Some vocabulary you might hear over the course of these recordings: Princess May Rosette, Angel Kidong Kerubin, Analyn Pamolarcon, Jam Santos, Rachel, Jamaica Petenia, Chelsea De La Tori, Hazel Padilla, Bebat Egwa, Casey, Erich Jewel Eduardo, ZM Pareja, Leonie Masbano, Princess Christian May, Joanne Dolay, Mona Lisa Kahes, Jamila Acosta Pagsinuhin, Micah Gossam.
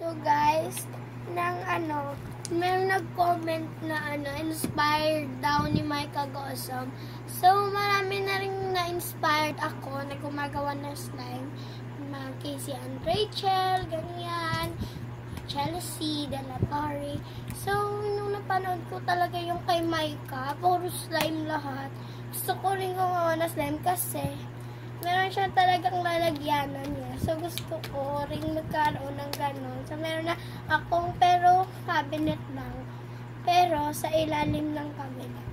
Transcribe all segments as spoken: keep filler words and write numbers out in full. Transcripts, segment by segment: So guys, nang ano, may nag-comment na ano, inspired daw ni Micah Gossam. So marami na rin na-inspired ako na gumagawa ng slime. Mga Casey and Rachel, ganyan. Chelsea, De La Tori. So nung napanood ko talaga yung kay Micah, puro slime lahat. Gusto ko rin gumawa ng slime kasi meron siya talagang lalagyanan niya. So, gusto ko rin magkaroon ng ganon. So, meron na akong pero cabinet lang. Pero, sa ilalim ng cabinet.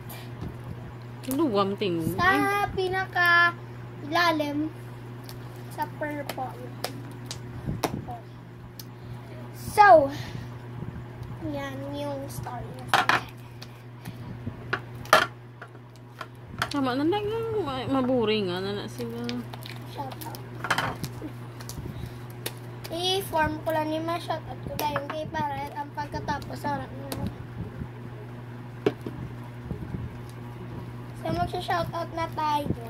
Luwam ting. Sa pinaka ilalim, sa purple. So, yan yung story na. Tama na lang yung maboring nga na na sila. Shoutout. I-form ko lang yung mga shoutout ko dahil kay Barret ang pagkatapos sa harap nyo. So magsha-shoutout na tayo.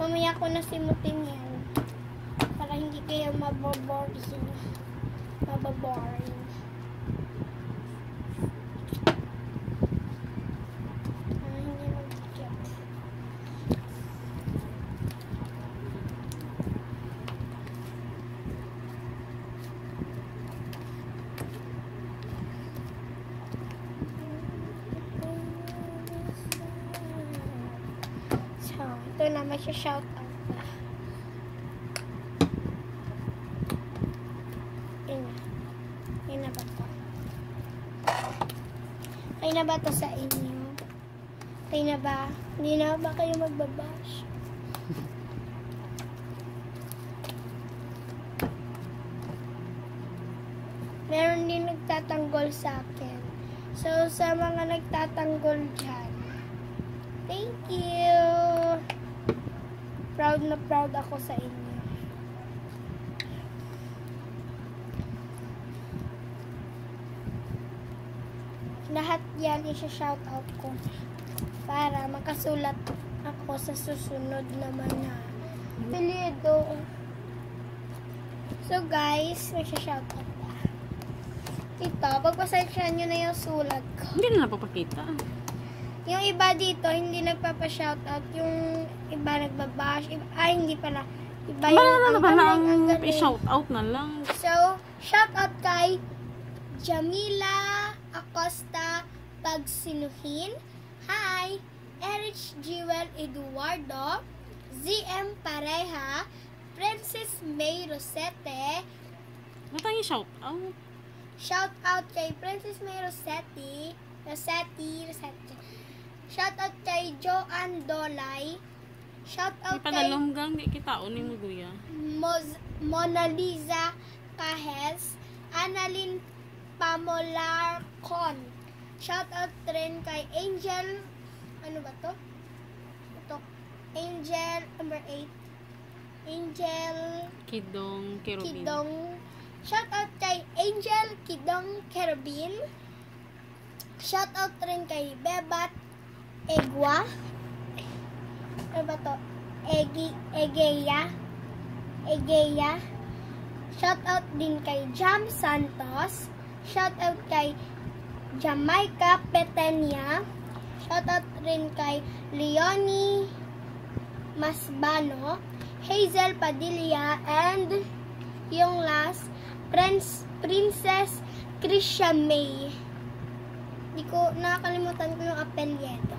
Mamaya ko na simutin yan. Para hindi kayo mababoring. Mababoring. Shout out. Ayun na. Ayun na ba ito? Ayun na ba ito sa inyo? Ayun na ba? Hindi na ba kayo magbabash? Meron din nagtatanggol sa akin. So, sa mga nagtatanggol dyan, thank you! Proud na proud ako sa inyo. Lahat yan isa-shoutout ko para makasulat ako sa susunod naman na apelyido. So guys, isa-shoutout na. Ito, pagpasensyahan nyo na yung sulat ko. Hindi na napapakita. Yung iba dito, hindi nagpapa-shoutout. Yung iba nagbabash. Iba, ay, hindi pala. Iba yung ang galing. Ang shoutout na lang. So, shoutout kay Jamila Acosta Pagsinuhin. Hi! Erich Jewel Eduardo. Z M Pareja. Princess May Rosette. Ano tayong shoutout? Shoutout kay Princess May Rosette. Rosette, Rosette. Shoutout kay Joanne Dolay. Shoutout kay Mona Lisa Kahes. Analyn Pamolarcon. Shoutout rin kay Angel, ano ba to? Ito, Angel number eight. Angel Kidong Kerubin. Kidong. Shoutout kay Angel Kidong Kerubin. Shoutout rin kay Bebat Egwa. Ano ba to? Egi, Egeya. Egeya. Shoutout din kay Jam Santos. Shoutout kay Jamaica Petenia. Shoutout rin kay Leonie Masbano. Hazel Padilla. And yung last, Prince, Princess Christian May. Hindi ko, nakakalimutan ko yung apelyido.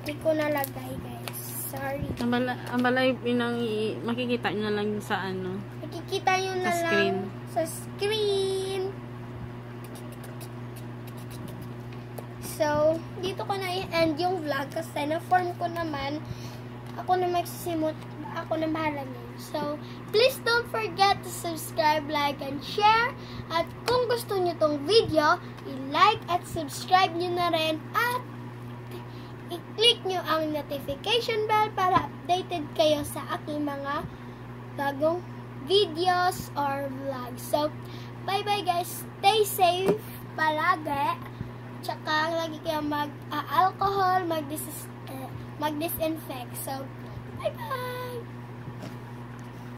Hindi ko nalagay, guys. Sorry. Ang balay, makikita nyo na lang sa ano. Makikita nyo na lang screen. Sa screen. So, dito ko na i-end yung vlog kasi na-form ko naman. Ako na magsisimot. Ako na mahala nyo. So, please don't forget to subscribe, like, and share. At kung gusto nyo tong video, i-like at subscribe nyo na rin. At i-click nyo ang notification bell para updated kayo sa aking mga bagong videos or vlogs. So, bye-bye guys. Stay safe palagi. Tsaka lagi kayo mag-alcohol, mag-dis- mag-disinfect. So, bye-bye!